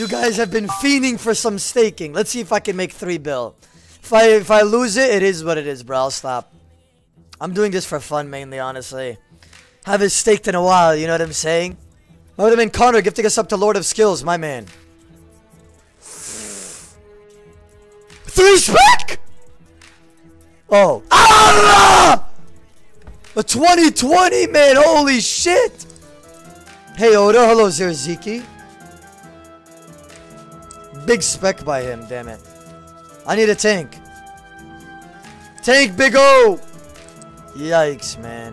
You guys have been fiending for some staking. Let's see if I can make 3 bill. If I lose it, it is what it is, bro. I'll stop. I'm doing this for fun mainly, honestly. Haven't staked in a while, you know what I'm saying? My other man Connor gifting us up to Lord of Skills, my man. 3 spec? Oh. Ah! A 2020, man. Holy shit. Hey, Oda. Hello, Zerziki. Big spec by him, damn it. I need a tank. Tank, Big O. Yikes, man.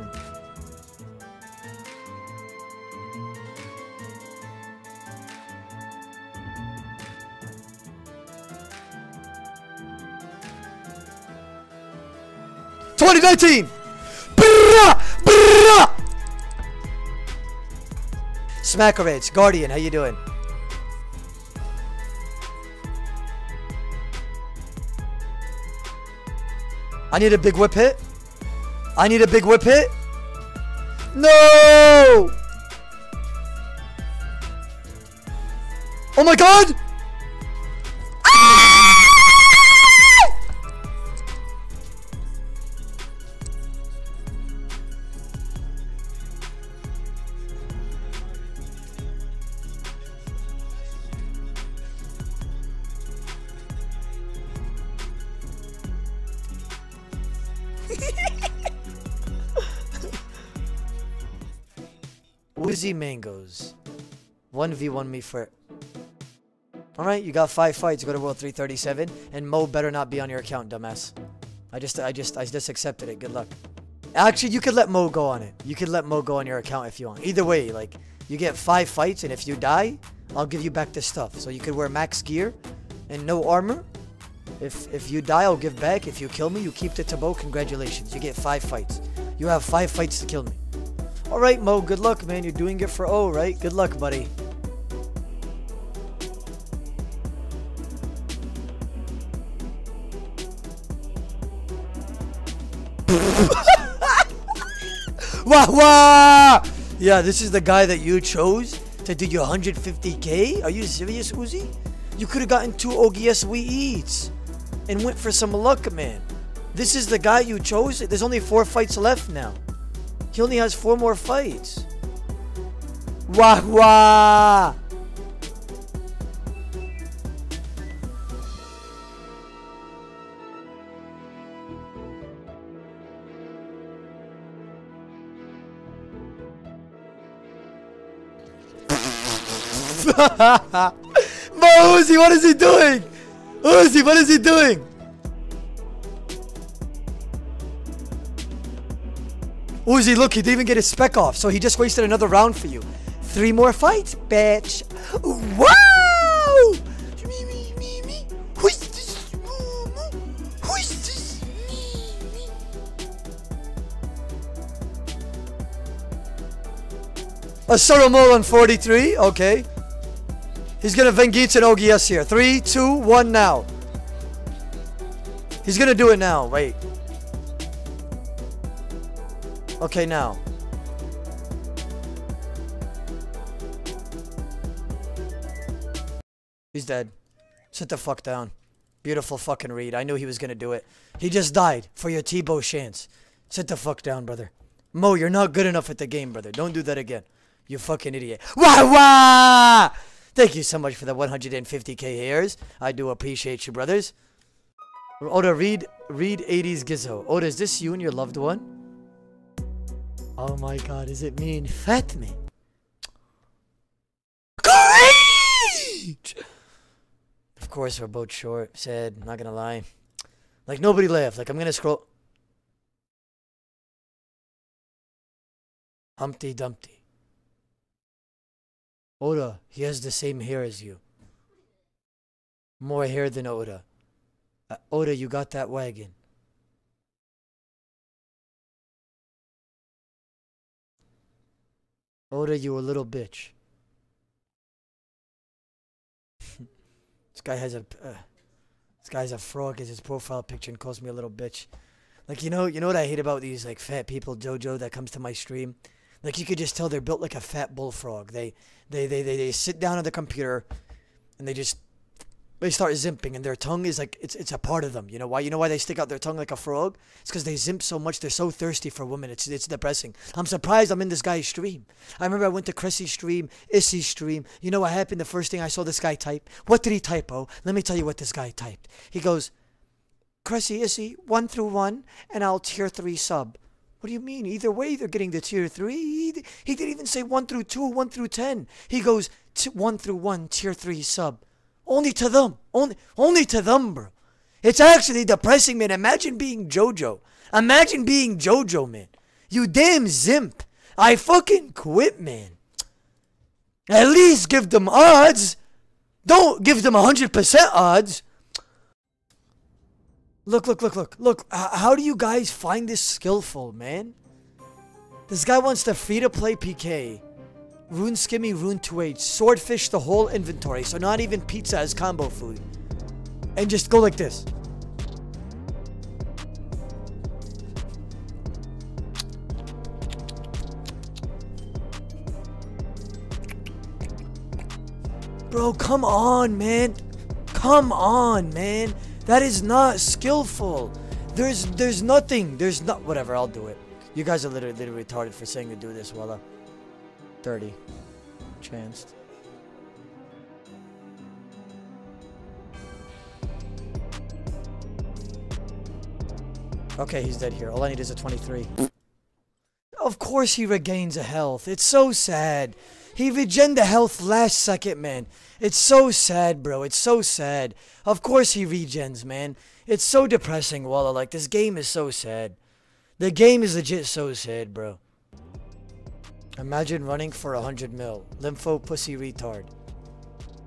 $20.19! Brrrah! Brrrah! Smackerates, Guardian, how you doing? I need a big whip hit. I need a big whip hit. No! Oh my god! Woozy Mangoes 1v1 me for. Alright, you got 5 fights, go to World 337, and Mo better not be on your account, dumbass. I just accepted it. Good luck. Actually, you could let Mo go on it. You could let Mo go on your account if you want. Either way, like, you get 5 fights, and if you die, I'll give you back this stuff. So you could wear max gear and no armor. If you die, I'll give back. If you kill me, you keep the taboo. Congratulations. You get 5 fights. You have 5 fights to kill me. Alright, Mo. Good luck, man. You're doing it for O, right? Good luck, buddy. Wah, wah! Yeah, this is the guy that you chose to do your 150k? Are you serious, Uzi? You could have gotten 2 OGS we eats and went for some luck, man. This is the guy you chose? There's only 4 fights left now. He only has 4 more fights. Wah wah! Mo, Uzi, what is he doing? Uzi, what is he doing? Uzi, look, he didn't even get his spec off, so he just wasted another round for you. 3 more fights, bitch. Wow! A Soromol on 43, okay. He's gonna Vengeance and OGS here. 3, 2, 1 now. He's gonna do it now. Wait. Okay, now. He's dead. Sit the fuck down. Beautiful fucking read. I knew he was gonna do it. He just died for your Tebow chance. Sit the fuck down, brother. Mo, you're not good enough at the game, brother. Don't do that again. You fucking idiot. Wah wah! Thank you so much for the 150k hairs. I do appreciate you, brothers. Oda, read 80s Gizzo. Oda, is this you and your loved one? Oh my god, is it me and Fat Me? Courage! Of course, we're both short. Sad, not gonna lie. Like, nobody laughed. Like, I'm gonna scroll. Humpty Dumpty. Oda, he has the same hair as you. More hair than Oda. Oda, you got that wagon. Oda, you a little bitch. This guy has a... this guy's a frog as his profile picture and calls me a little bitch. Like, you know what I hate about these, like, fat people, Jojo, that comes to my stream? Like, you could just tell they're built like a fat bullfrog. They sit down on the computer, and they start zimping, and their tongue is like, it's a part of them. You know why? You know why they stick out their tongue like a frog? It's because they zimp so much. They're so thirsty for women. It's depressing. I'm surprised I'm in this guy's stream. I remember I went to Cressy's stream, Issy's stream. You know what happened? The first thing I saw this guy type. What did he type, oh? Let me tell you what this guy typed. He goes, Cressy, Issy, 1 through 1, and I'll tier 3 sub. What do you mean? Either way, they're getting the tier 3. He didn't even say 1 through 2, 1 through 10. He goes, 1 through 1, tier 3 sub. Only to them. Only to them, bro. It's actually depressing, man. Imagine being JoJo. Imagine being JoJo, man. You damn zimp. I fucking quit, man. At least give them odds. Don't give them 100% odds. Look, look, look, look. Look, how do you guys find this skillful, man? This guy wants the free-to-play PK. Rune Skimmy, Rune 2H. Swordfish the whole inventory. So not even pizza as combo food. And just go like this. Bro, come on, man. Come on, man. That is not skillful. There's nothing. There's not... Whatever, I'll do it. You guys are literally retarded for saying to do this while I'm... 30 chanced. Okay, he's dead here. All I need is a 23. Of course he regains a health. It's so sad. He regained the health last second, man. It's so sad, bro. It's so sad. Of course he regens, man. It's so depressing, Walla. Like, this game is so sad. The game is legit so sad, bro. Imagine running for 100 mil. Lympho pussy retard.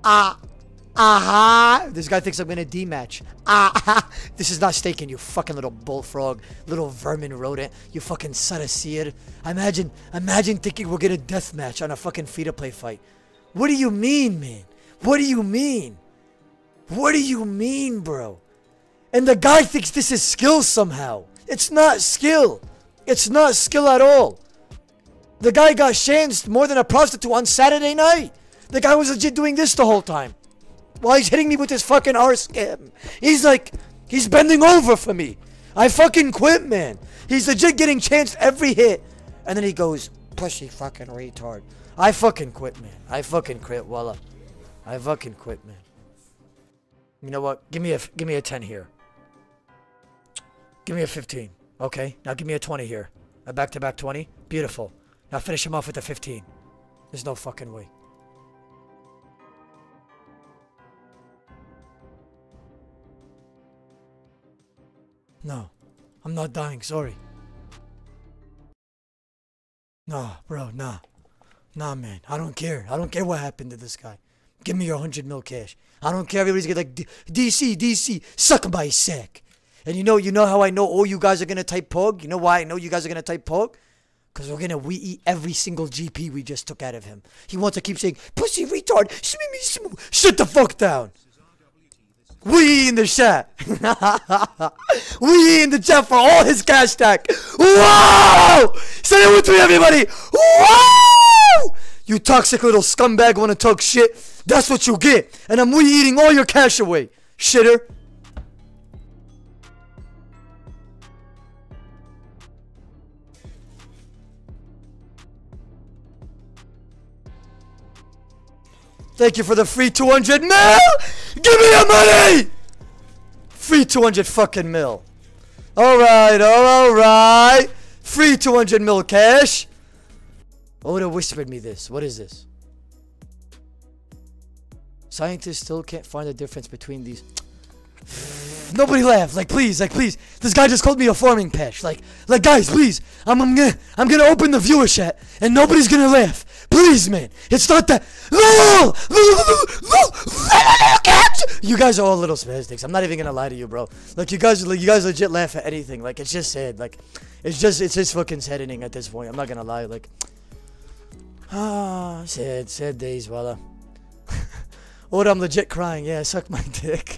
Aha! This guy thinks I'm in a D match. Aha! This is not staking, you fucking little bullfrog, little vermin rodent, you fucking son of seer. Imagine thinking we're gonna death match on a fucking free-to-play fight. What do you mean, man? What do you mean? What do you mean, bro? And the guy thinks this is skill somehow. It's not skill. It's not skill at all. The guy got chanced more than a prostitute on Saturday night. The guy was legit doing this the whole time. While he's hitting me with his fucking R-scam. He's like, he's bending over for me. I fucking quit, man. He's legit getting chanced every hit. And then he goes, pussy fucking retard. I fucking quit, man. I fucking quit, Walla. I fucking quit, man. You know what? Give me a 10 here. Give me a 15. Okay, now give me a 20 here. A back-to-back 20. Beautiful. Now finish him off with a 15. There's no fucking way. No. I'm not dying, sorry. Nah, bro, nah. Nah, man. I don't care. I don't care what happened to this guy. Give me your 100 mil cash. I don't care. Everybody's gonna like, DC, suck my sack. And you know how I know all you guys are gonna type Pog? You know why I know you guys are gonna type Pog? Because we eat every single GP we just took out of him. He wants to keep saying, pussy retard, shmimmy shmoo. Shut the fuck down. We in the chat. We in the chat for all his cash stack. Wow! Say it with me, everybody. Wow! You toxic little scumbag want to talk shit. That's what you get. And I'm eating all your cash away, shitter. Thank you for the free 200 mil! Give me your money! Free 200 fucking mil. Alright, alright. Free 200 mil cash. Oda whispered me this. What is this? Scientists still can't find the difference between these. Nobody laugh. Like, please. Like, please. This guy just called me a farming patch. Like, guys, please. I'm gonna open the viewer chat and nobody's gonna laugh. Please, man. It's not that. You guys are all little spastics. I'm not even gonna lie to you, bro. Like, you guys legit laugh at anything. Like, it's just sad. Like, it's just fucking saddening at this point. I'm not gonna lie. Like, ah, sad days, Walla. Or I'm legit crying. Yeah, suck my dick.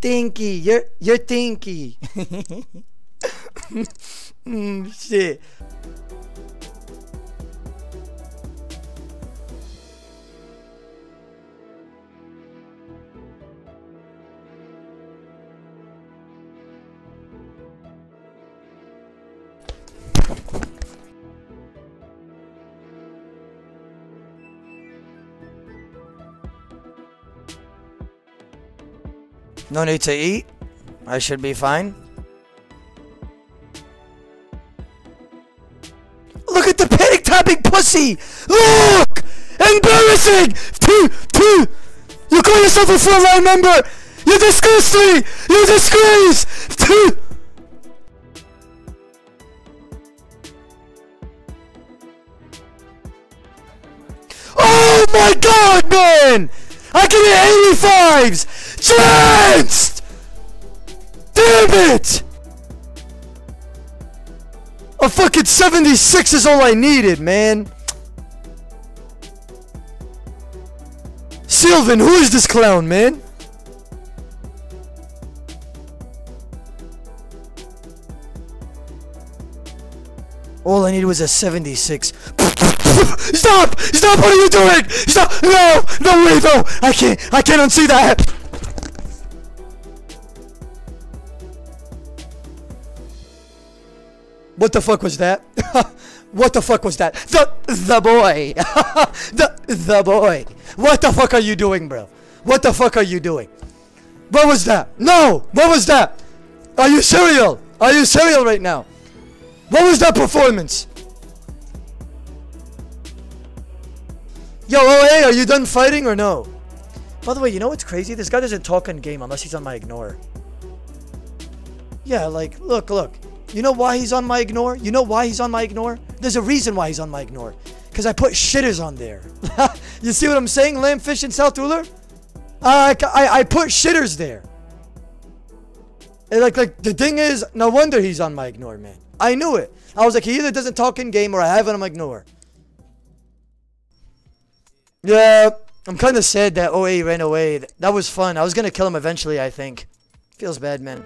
Tinky, you're Tinky. Shit. No need to eat. I should be fine. Look at the panic tapping pussy! Look! Embarrassing! You call yourself a frontline member! You disgust me! You disgrace! Oh my god, man! I can hit 85s! Chanced! Damn it! A fucking 76 is all I needed, man. Sylvan, who is this clown, man? All I needed was a 76. Stop! Stop! What are you doing? Stop! No! No way! No! I can't unsee that! What the fuck was that? What the fuck was that? The boy! The boy! What the fuck are you doing, bro? What the fuck are you doing? What was that? No! What was that? Are you serial? Are you serial right now? What was that performance? Yo, OA, are you done fighting or no? By the way, you know what's crazy? This guy doesn't talk in game unless he's on my ignore. Yeah, like, look. You know why he's on my ignore? You know why he's on my ignore? There's a reason why he's on my ignore. Because I put shitters on there. You see what I'm saying? Lambfish and South Ruler? I put shitters there. And like, the thing is, no wonder he's on my ignore, man. I knew it. I was like, he either doesn't talk in game or I have it on my ignore. Yeah, I'm kind of sad that OA ran away. That was fun. I was going to kill him eventually, I think. Feels bad, man.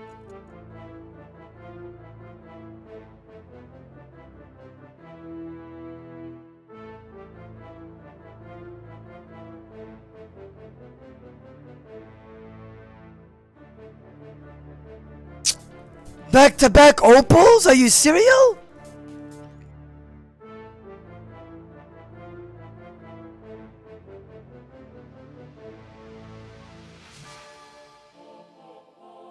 Back-to-back opals? Are you serial?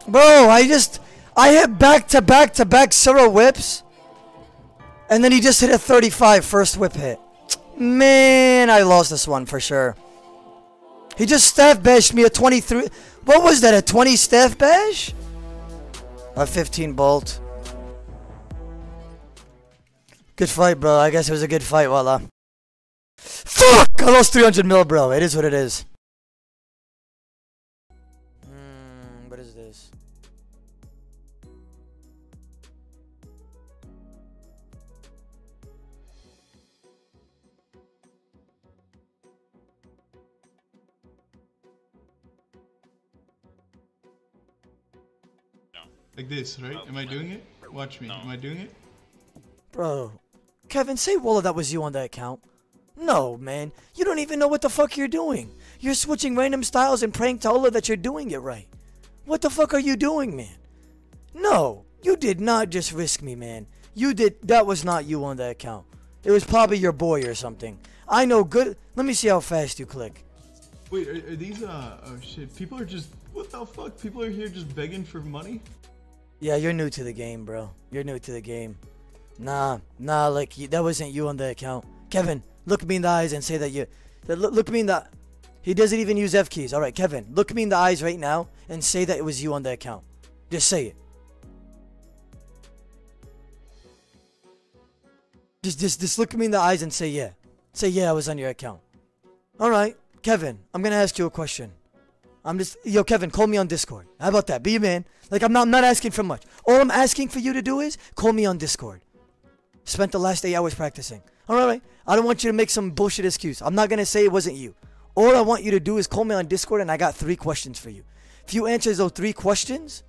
Bro, I hit back-to-back-to-back zero whips. And then he just hit a 35 first whip hit. Man, I lost this one for sure. He just staff bashed me at 23. What was that, a 20 staff bash? A 15 bolt. Good fight, bro. I guess it was a good fight, voila. Fuck! I lost 300 mil, bro. It is what it is. What is this? Like this, right? Am I doing it? Watch me. No. Am I doing it? Bro. Kevin, say Walla that was you on that account. No, man. You don't even know what the fuck you're doing. You're switching random styles and praying to Allah that you're doing it right. What the fuck are you doing, man? No. You did not just risk me, man. You did. That was not you on that account. It was probably your boy or something. I know good. Let me see how fast you click. Wait, are these, oh shit. People are just, what the fuck? People are here just begging for money? Yeah, you're new to the game, bro. You're new to the game. Nah, like, that wasn't you on the account. Kevin, look me in the eyes and say that you... Look me in the... He doesn't even use F keys. Alright, Kevin, look me in the eyes right now and say that it was you on the account. Just say it. Just look me in the eyes and say yeah. Say yeah, I was on your account. Alright, Kevin, I'm gonna ask you a question. Yo, Kevin, call me on Discord. How about that? Be a man. Like, I'm not asking for much. All I'm asking for you to do is call me on Discord. Spent the last 8 hours practicing. Alright, I don't want you to make some bullshit excuse. I'm not going to say it wasn't you. All I want you to do is call me on Discord and I got 3 questions for you. If you answer those 3 questions,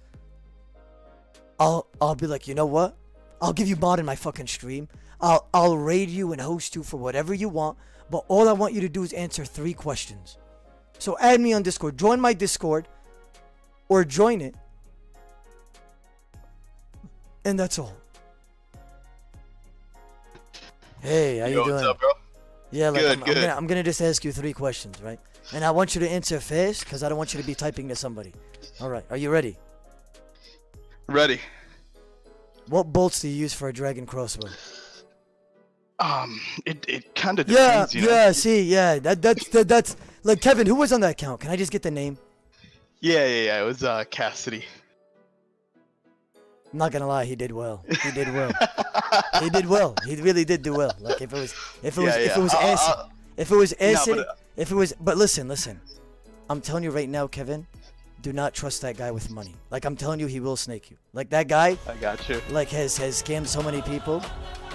I'll be like, you know what? I'll give you mod in my fucking stream. I'll raid you and host you for whatever you want. But all I want you to do is answer 3 questions. So add me on Discord. Join my Discord. Or join it. And that's all. Hey, how you doing? What's up, bro? Yeah, like, good, I'm gonna just ask you 3 questions, right? And I want you to answer fast, because I don't want you to be typing to somebody. Alright, are you ready? Ready. What bolts do you use for a dragon crossbow? It kind of depends, you know? Yeah, see, yeah, that's... Like, Kevin, who was on that account? Can I just get the name? Yeah, it was, Cassidy. I'm not gonna lie, he did well. He did well. He did well. He really did do well. Like, if it was acid, but listen. I'm telling you right now, Kevin, do not trust that guy with money. Like, I'm telling you, he will snake you. Like, that guy, I got you. Like, has scammed so many people,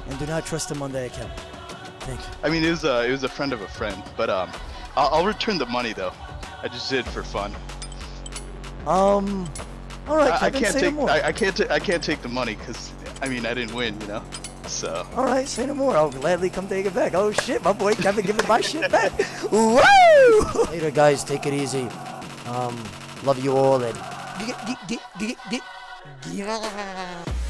and do not trust him on that account. Thank you. I mean, it was a friend of a friend, but I'll return the money though. I just did it for fun. All right, Kevin, I can't take the money because, I mean, I didn't win, you know? So. All right, say no more. I'll gladly come take it back. Oh, shit, my boy Kevin giving my shit back. Woo! Later, guys. Take it easy. Love you all. And...